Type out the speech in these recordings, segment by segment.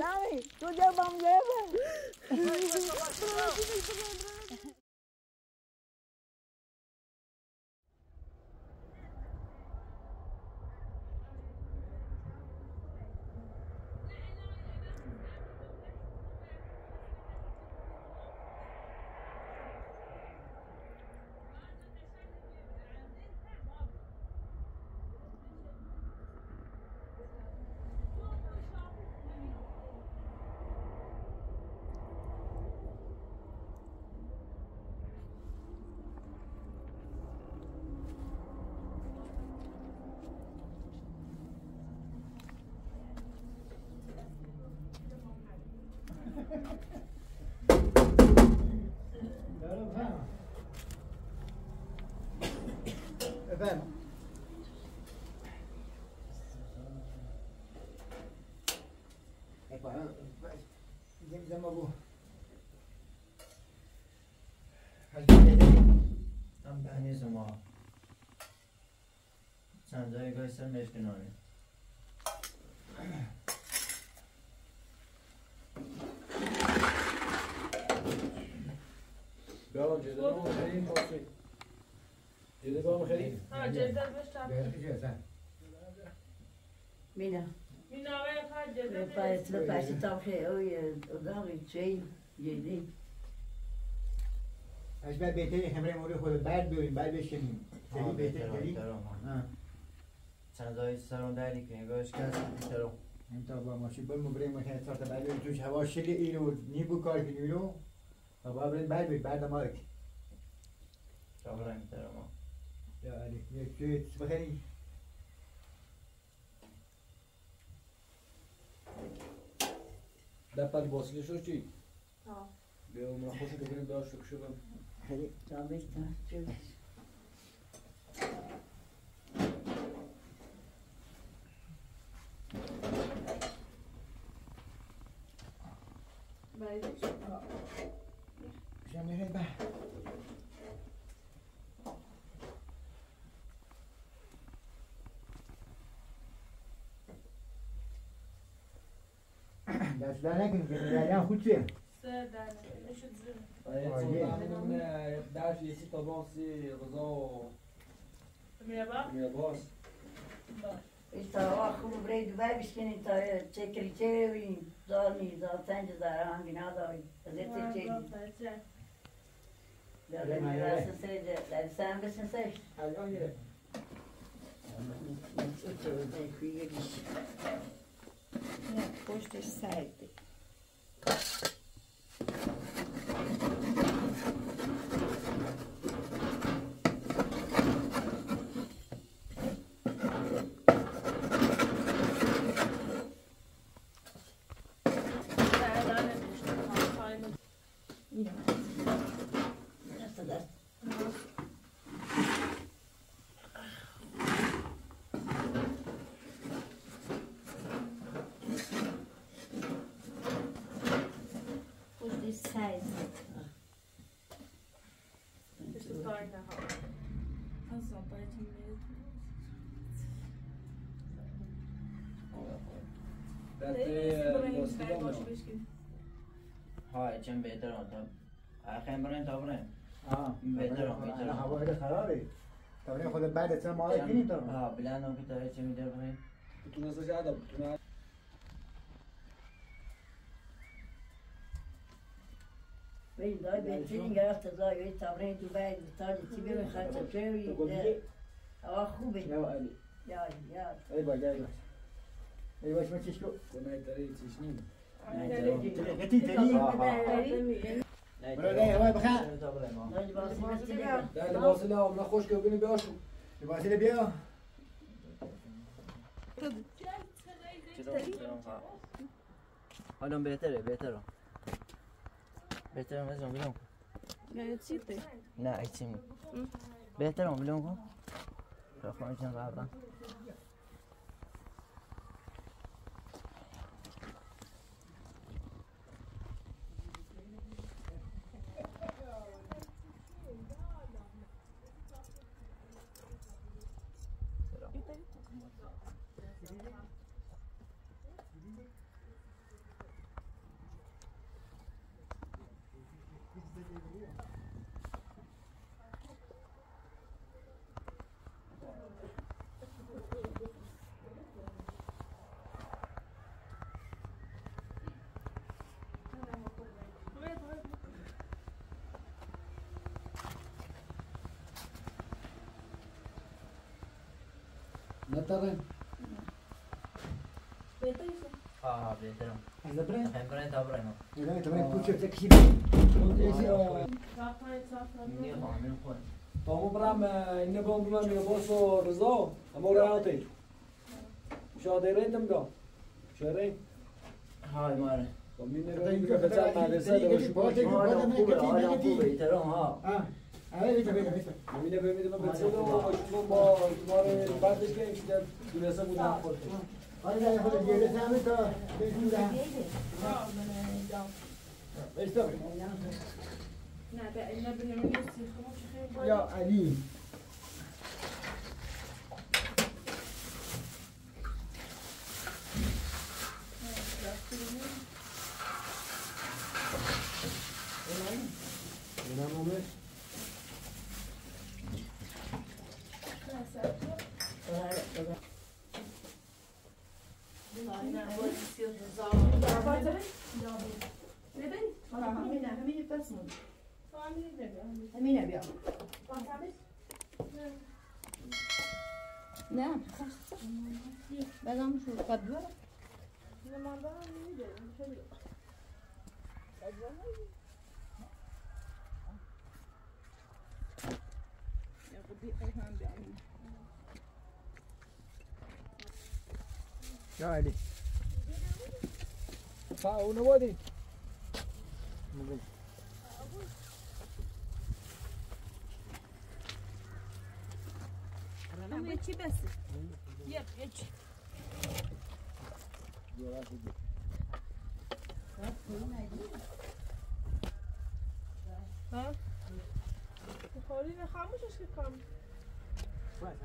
Dami, tujuh bangga. Efendim. Efendim. Zemzem bu. Tam beğeniyizim ağa. Sancağı göstersen mevkin olayım. Bela cezeden ama vereyim kalsın. Cezeden ama vereyim. Ha cezeden beş tane. Verdi cezeden. Mina. Mina ve yakar cezeden. Lepayesi tam şey o ya. Odan şey yedim. Aşber beteri hemrem oraya koydu. Berd bölüm, berd beşemiyim. Seni beter gelin. Çanzayı sarım derdik. Göğüş gelsin sarım. Hem tabla maşı. Bölümü buraya makineye sarta. Berd bölüm tuş hava şili iyi olur. Niye bu kar günü yok? Baba ben berdam aldık. Çavrayım terama. Ya Ali, ne bakayım. Da pat boslu şurçi. Ha. Be umra hoşu dedim daha çok şuram. Ali, tabii tabii. دستانه کنید که دلیان خود چیه؟ سه دلیان آیه چون درش یسی طبانسی غذا و میاباس ایستا خوب برای دوبای بشکنید تا چه کلیچه رویم دار نیزا سنج زاره هنگی نداری حضرت چه چه دلیان میرسه سیده دلیان سن بسن سیش حالا گیره Pošto sajti. های چند بهتر آن تاب آخرین برای تابرن بهتر آن بهتر آن هوا هیچ خرابی تابرن خود بعد از چند ماه دیگه تابرن آه بلند آن که تابرن چه می‌داره برای تو نزدیک آدم بیای بیشتری گرفت از آیوی تابرن تو باید تازه تیمی می‌خواد چه وی آوا خوبه یاد ای باید ای باش ما چیش کو کنای داری چیش نیم گتی داری برای هوا بخا داری باسی نه املا خوش که بینی بیاشو باسی نه بیا حالا بهتره مزیم بیام نه چیتی نه ایتیم بهتره بیام کو رفتم چند رفتم Better. Better. Ah, better. Is that right? I'm going to have one. You're going to have to put your taxi. Tamam bram, inne bombulam ya boso rızo, ama orantı. Şaderedim go. Şere. Hay mare. Tamine ben ki betal madrese de şu bote ki bana ne ki tamam ha. Ha. Hayır tabii tabii. Tamine ben dedim ben selo ama mare bardeş ki durasa bu da korktu. Hayır ya hadi gele sami ta bizimle. Ha ben da. İşte Ya Ali. نعم بعد عم شو قدوة لما بعد نيجي نشوف قدوة يا ربي أيهان بعمل يا علي فاو نوادي مقل Ama içi besin. Yap iç. Ha? Kolini kalmış aşkı kalmış. Hayır.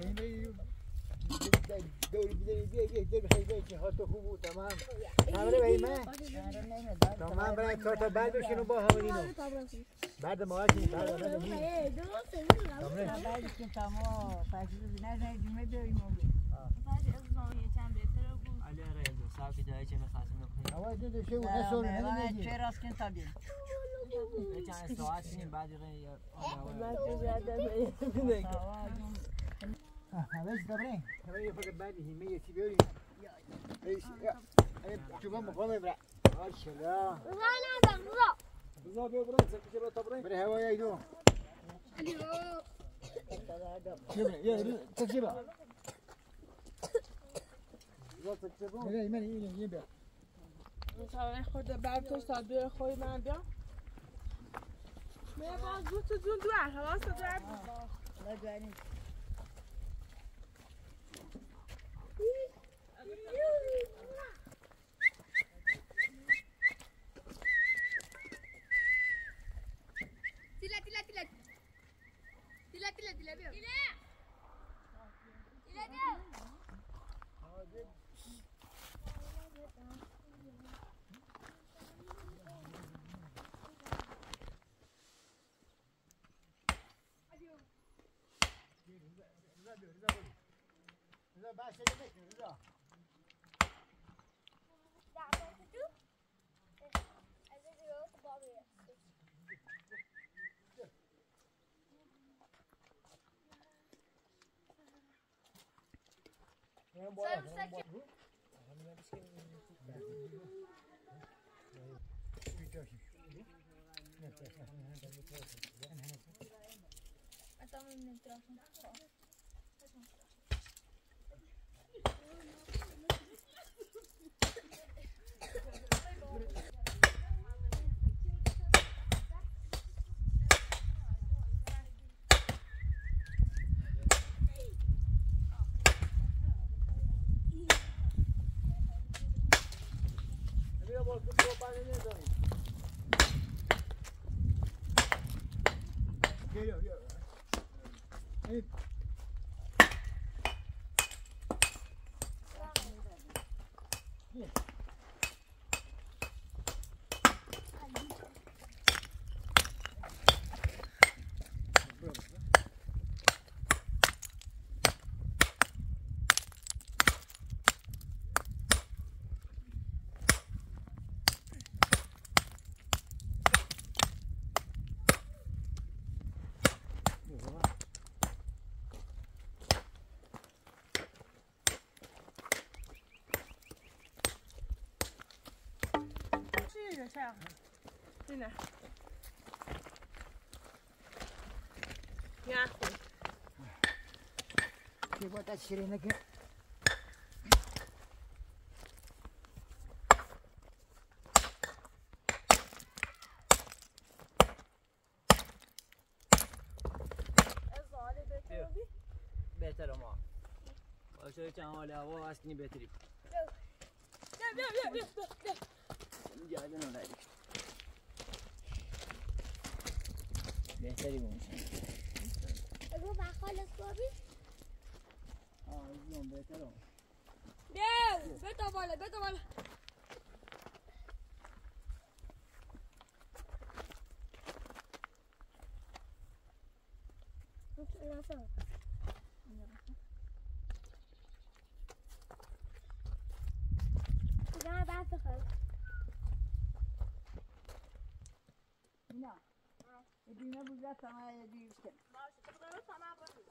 Kendi دوری بیداری بیداری بیداری بخیر بیداری که ها تو خوب بود تمام همونه بایی من تمام برای کار تا بعد بشین و با همونی نو بعد ما هاشیم بعد آنه نمیم تمام بعد بشین تمام فرشید رو بینه نهی جمعه بیایی ما بود فرشید از باقیه چند بیتر رو بود علیه رایدو ساو که دایی چه میخواستم نکنیم اول دیده شو نسول نمیدیم چه راست کن تا بیم چند ساعت شیم بعد رایی هواش دبرن هوایی فقط بعدی همیشه چی بیاری؟ ایش چوبام مخوام برا آشلا روزا بیا برا زنگی برا تبرن بره هوایی ایدو چی برا یه روز تکی برا روزا تکی برا نه ایمان یه بیا مثلا خود بعد تو سادی خوی من بیا میباز دوست دو هواست دو نه Sen. Yine. Ya. Bir bota şirine gel. Ezale beter abi. Beter ama. Başka çamala hava askını betirip. Gel. Yaydan olaydık. Behteri bulmuş. Bu bakal abi. Aa, izliyorum beter olmuş. Gel, beta bala. Ne bulacağız sana yediğimizde. Maaşıkları sana bakın.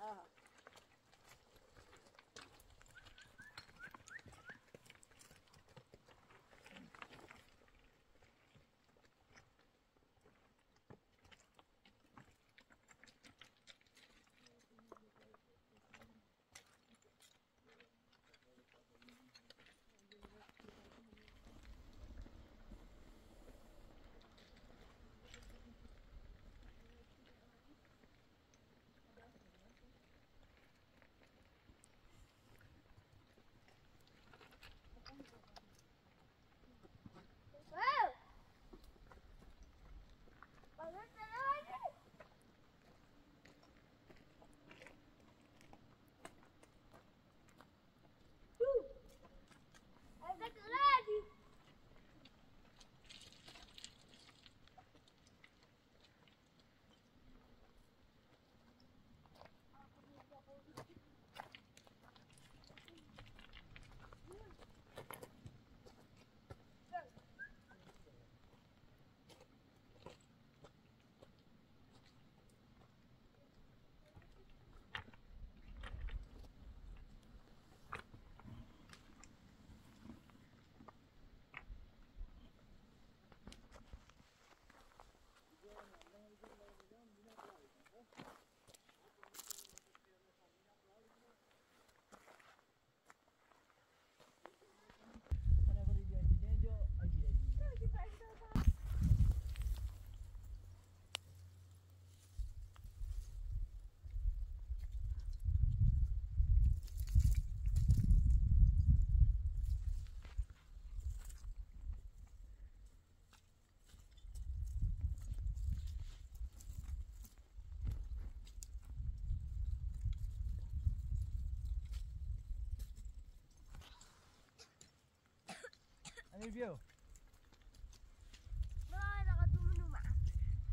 بیا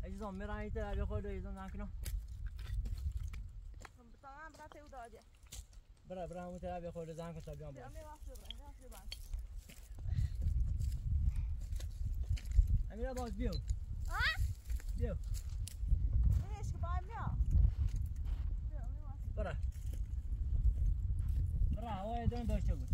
ایزان میرانی تا به خود ایزان نکنم بطاقا برای تیو داده برای همون تا به خود زن کن تا بیان باید امیره باز بیو بیو نیش که باید میام برای برای هوای دون داشته بود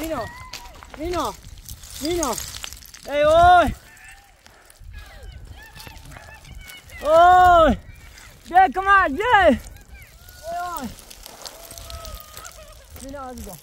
Mino, Mino, Mino, hey, oi, oi, yeah, come on, yeah, oi, Mino, how's it going?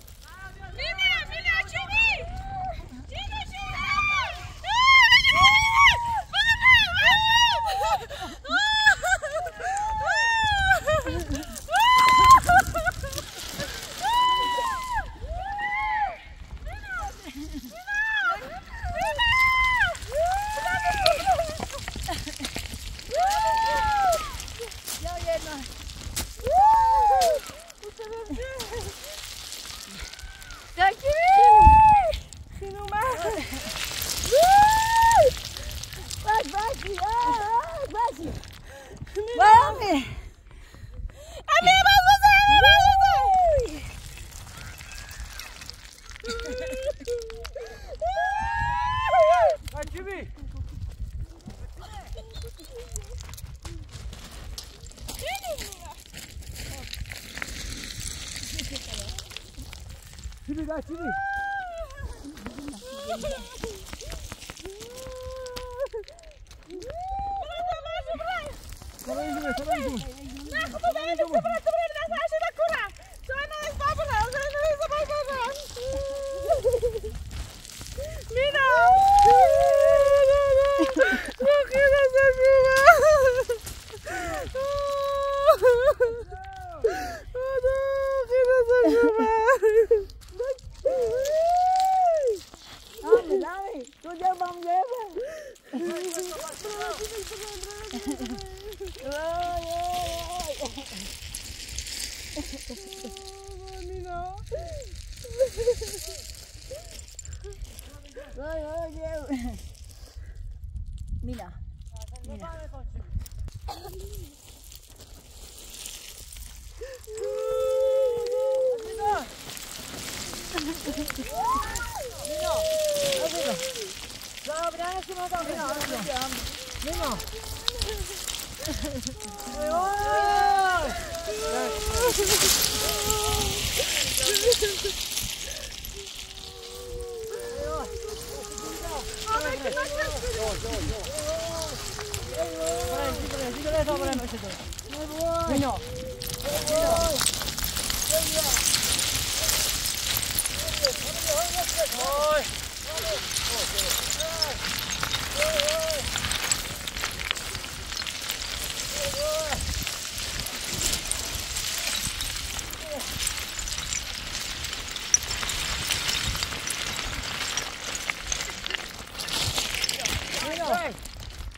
Mino!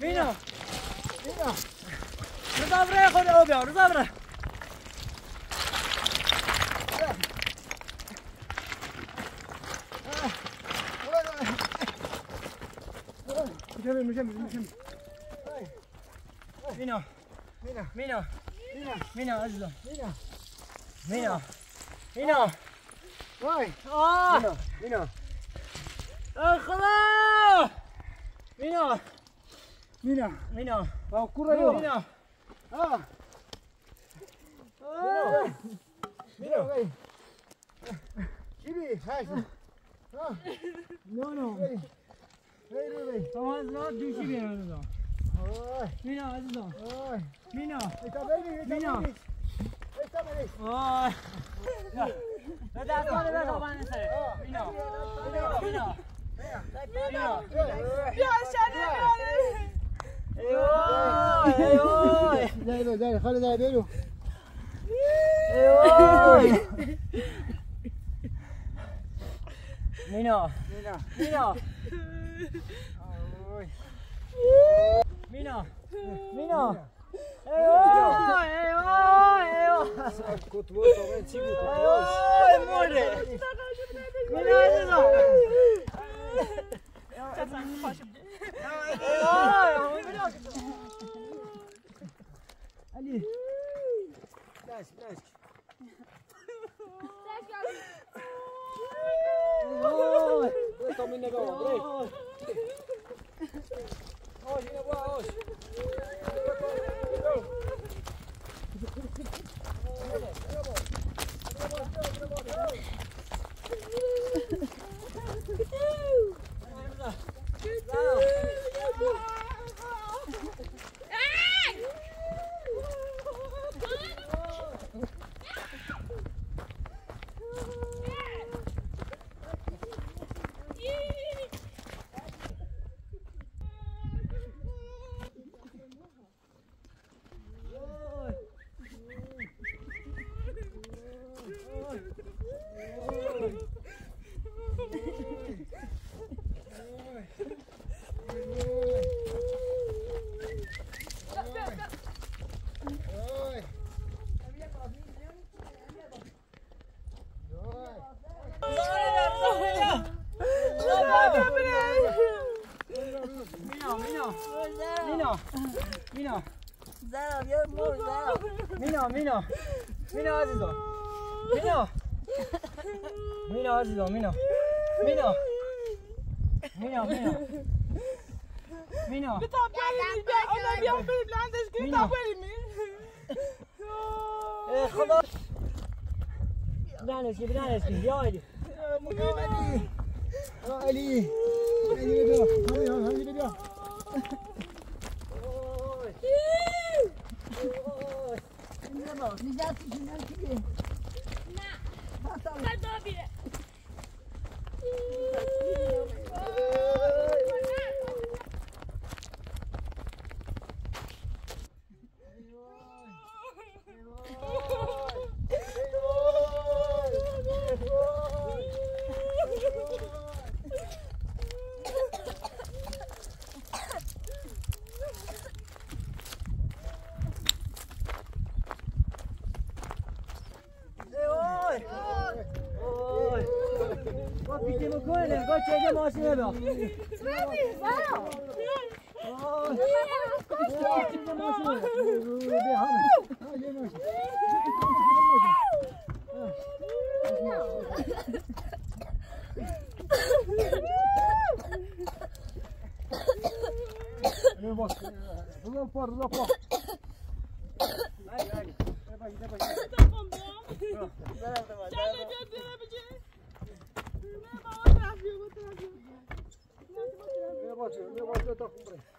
Vino, vino. Rıza buraya koyuyor ya, rıza buraya. Mücem. Vino, azizim. Vino. Vay, ah. Vino. Akla. Vino. Mina, va ocurrió. Mina, ah, Mina, güey, Chibi, ah, no, güey, vamos no, tú Chibi no, Mina, haz no, Mina, está baby, ah, no te acuerdas de eso, van a ser, Mina, ya se me ايوه زي خلي ده بيلو ايوه مينا ايوه كنت وصلت تيجي Ali. Taş. Oy. Tamam ne gavur. Oy yine bu oy. Mino. non porta, non porta. Dai, dai. Dai. Sto con buono. C'è le due bimbi. Mi va a trafio, mi trafio. Mi voglio da comprare.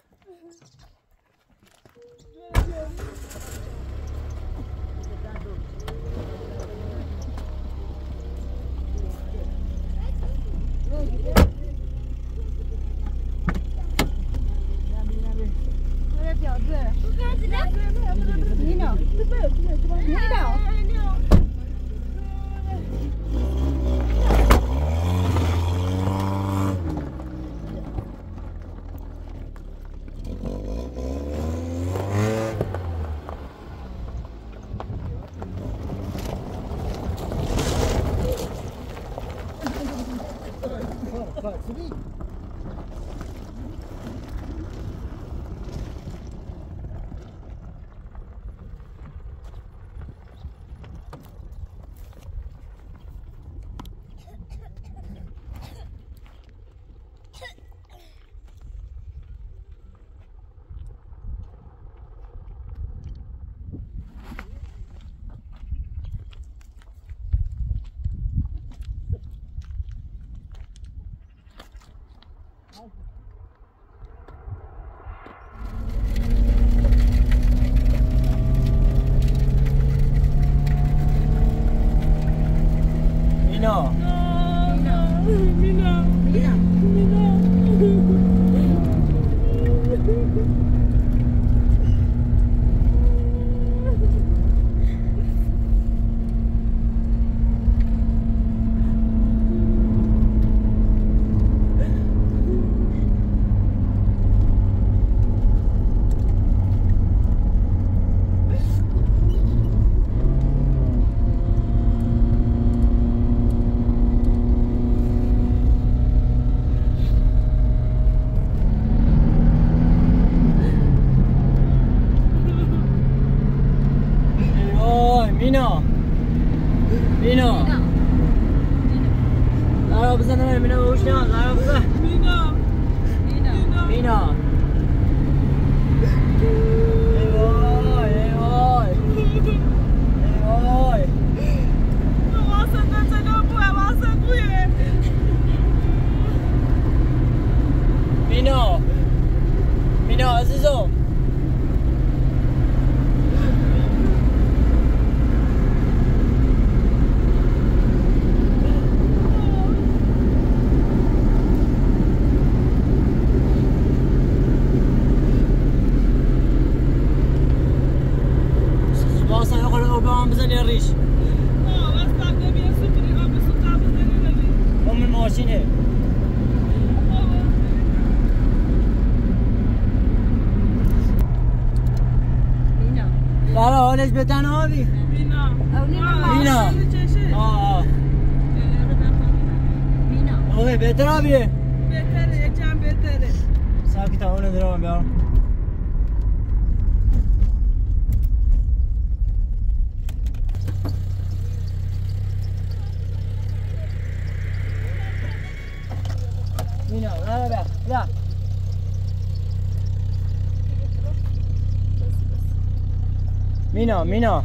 Mina, Mina,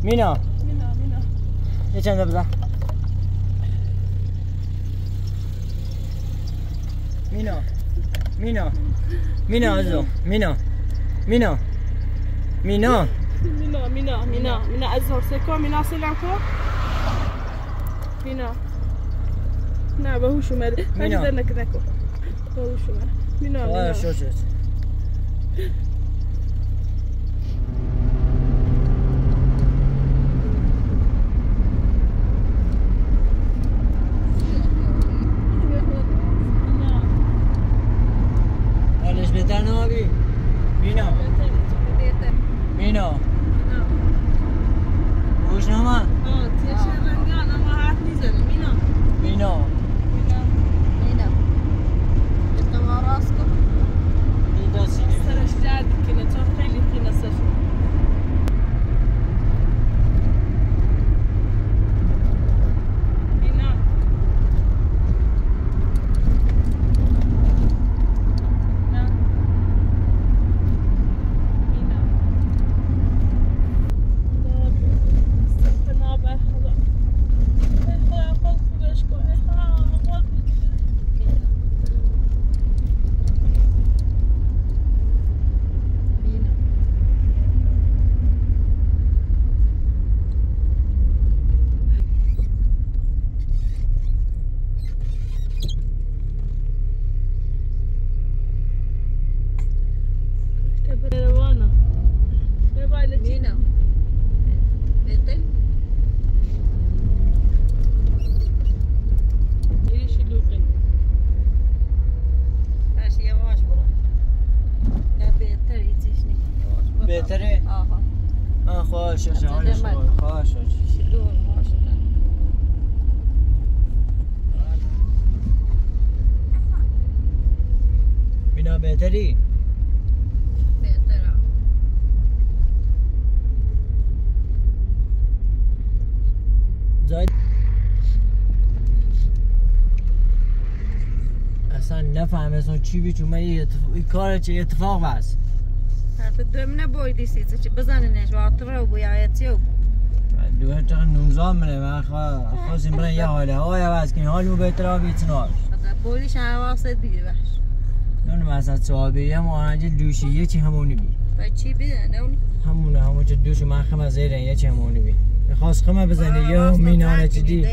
Mina, Mina, Mina. Geç yanına bize. Mina, Mina, Mina Azizo, Mina, Mina, Mina. Mina, Mina, Mina, Mina Azizo. C'est quoi Mina? C'est l'encore? Mina. Ne, ben hoşuma. Ben giderim ne kadar ko. Ben hoşuma. Mina, Mina. Mina. Хорошо. بینا بهتری؟ بهترم. اصلا نفهمه اصلا چی بی چون من این کار چه اتفاق بست حرف دوم نبایدی سیزه چه بزنینش و آتر رو بوی آیتی رو دوه چقدر نوزان منه من خواستیم برن یه حاله آیا بست که این حال مو بهتر ها بیتن هاش بایدیش حواست بگیر بش نونم اصلا صحابیه هم آنجل دوشی یه چی همونی بی باید چی بیدن نونی؟ همونه همون چه دوش من خمه زیرن یه چی همونی بی خواست خمه بزنی یه هم مینانه چی دی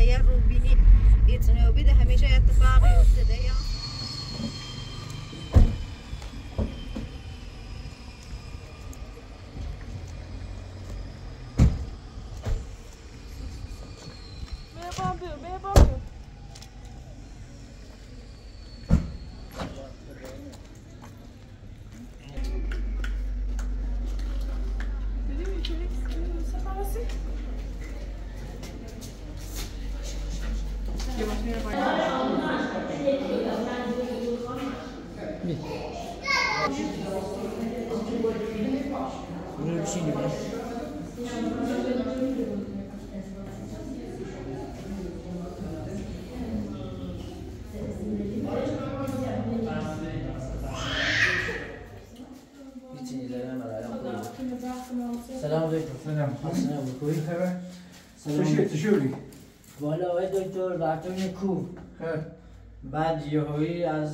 بعد یهویی از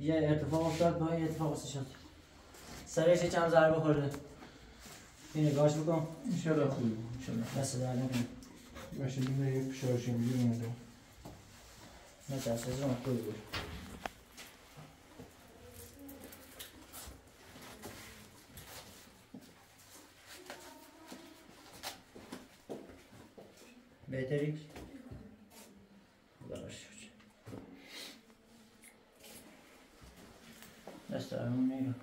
یه اتفاق افتاد با یه اتفاق افتاد سرش چند ضربه خورده این نگاهش بکن انشالله خوبی انشالله دست در نکنه باشه دیگه یه پشارش اینجوری اومده نه ترس از اون خوبی بود بهتری دست درمون نگه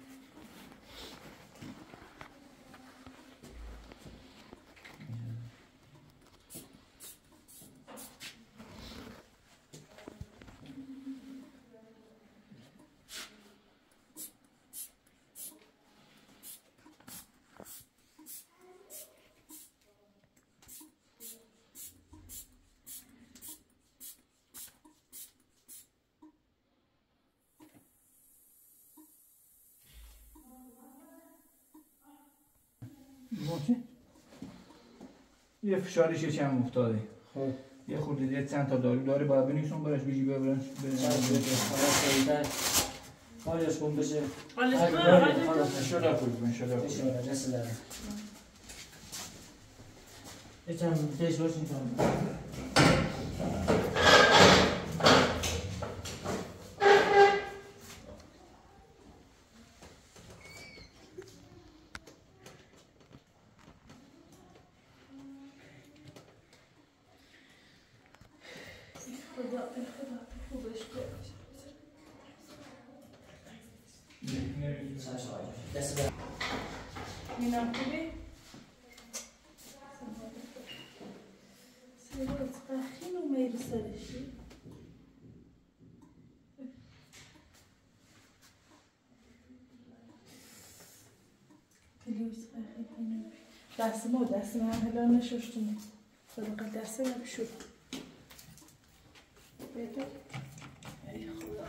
یه فشارش یه چند افتاده خب یه خورده یه چند تا دارو داره باید بنویسون براش بجی ببرن حالش کن بشه انشالله خوب انشالله خوب یه چند تیش باش دستم و دستم هم هلا نشوشتونه صدقه دستم هم شد بگم ای خدا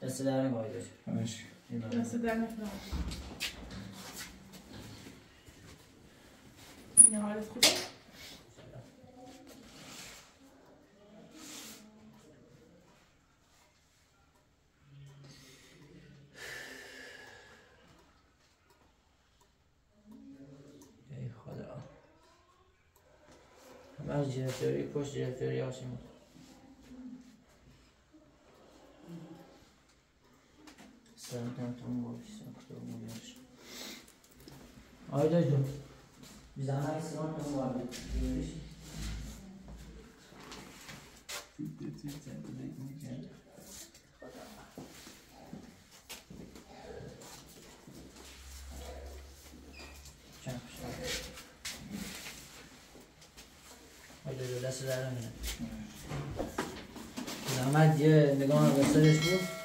Dəstələrini qoydur. Dəstələrini qoydur. Yine halet kurdu. Ey xala. Hemen cihetleri, poş cihetleri yaşayın. Aydacığım, biz ana istiyorum nasıl var? Görüş. Aydacığım, nasıl var? Zahmet diye neden gösteriş bu?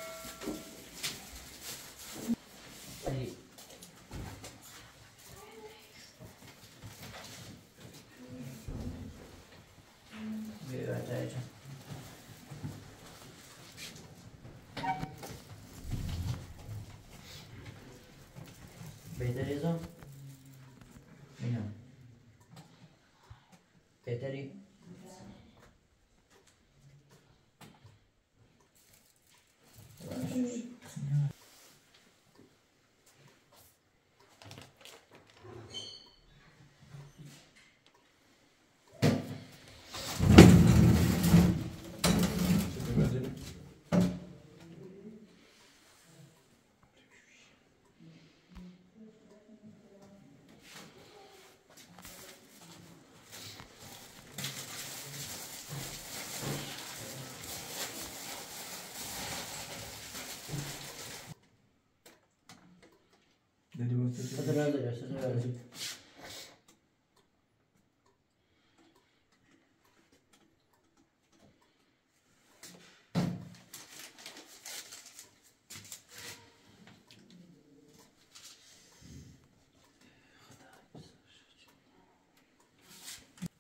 Sıra da göster, sıra verecek.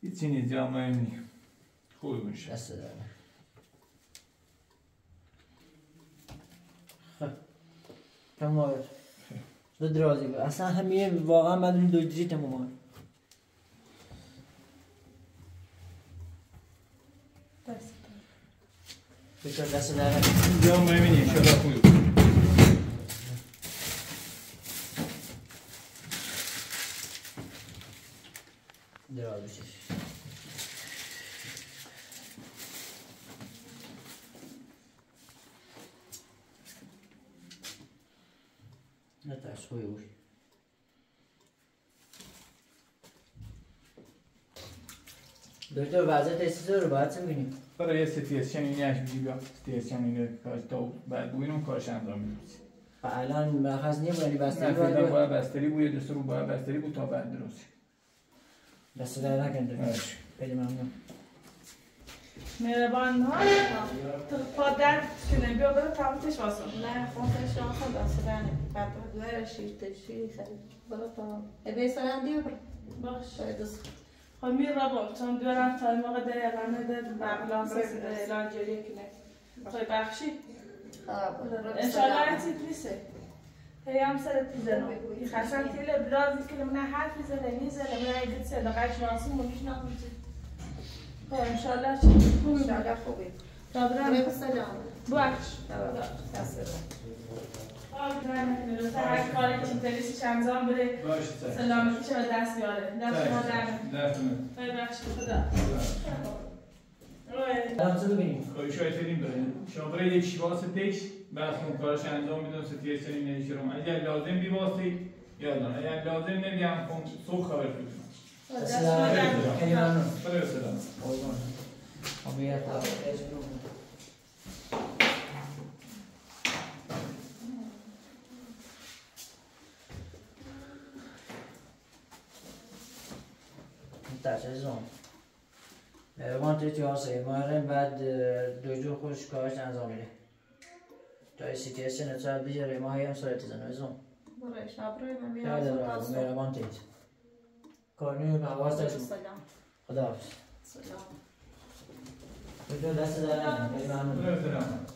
İçini camlayayım. Koymuş. Mesela. Tam var. درازی بود. اصلا همه واقعا من این دوجری تمام دست بکر دست داره یا مهمینی شده خوب دراز بشه koyuyor. Doktor vaziyet esizleri bahat mı günü? Paraya stiyasyon yine açmışım ya. Stiyasyon yine karşıda o. Bugünüm karşı andıram ediyoruz. Falan bırakaz niye böyle besteli var? Nefiden baya besteli bu ya dostlar bu baya besteli bu tabi ediyoruz. Desteleri hakkında. Evet. Peki memnun. Merhaba anlar. Tıpkıdan şöyle bir odada tam teşvasın. Ne? Fonteş olsa da sıranı. Patlılar şirteşi xalat. Ebe saran diyor. Başlayız. Hamir rabam tam dönem tarıma kadar yanında bağlansız ilanceliye kine. Toy bahşi. Ha. İnşallah titlisi. Heyam sarat bizden. Xasan tele biraz kelimene hafize nizle ben gitse sadaka şansım mümkün olmayacak. ان شاء الله تكون ان شاء الله خوبه تبارك السلام بوعش تبارك السلام انا من رساله قالك انت لسه شامزان بره سلامتك شو دست یاره دست ما درد ببخش خدا سلام صدا ببینیم کوشش کردیم برای شما برای یک شیواسه تکس براتون کارش انجام میدم ستیشن نمیشه رو اگر لازم بی واسه یادم اگر لازم نمیام صبح خبر بدید Assalamualaikum. Kenapa? Perlu sedang. Oiman. Kami atas esok. Entah sezon. Wanti tiada. Malam bad dojo khusus kau jangan zombi. Tapi situasi ni cakap biar mahayam saya tidak sezon. Boleh. Sabrul memang. Tidak. Mereka wanti. کارنیو نواسته شد. خدا حافظ. سلام. خدا دست دارم. خدا دست دارم.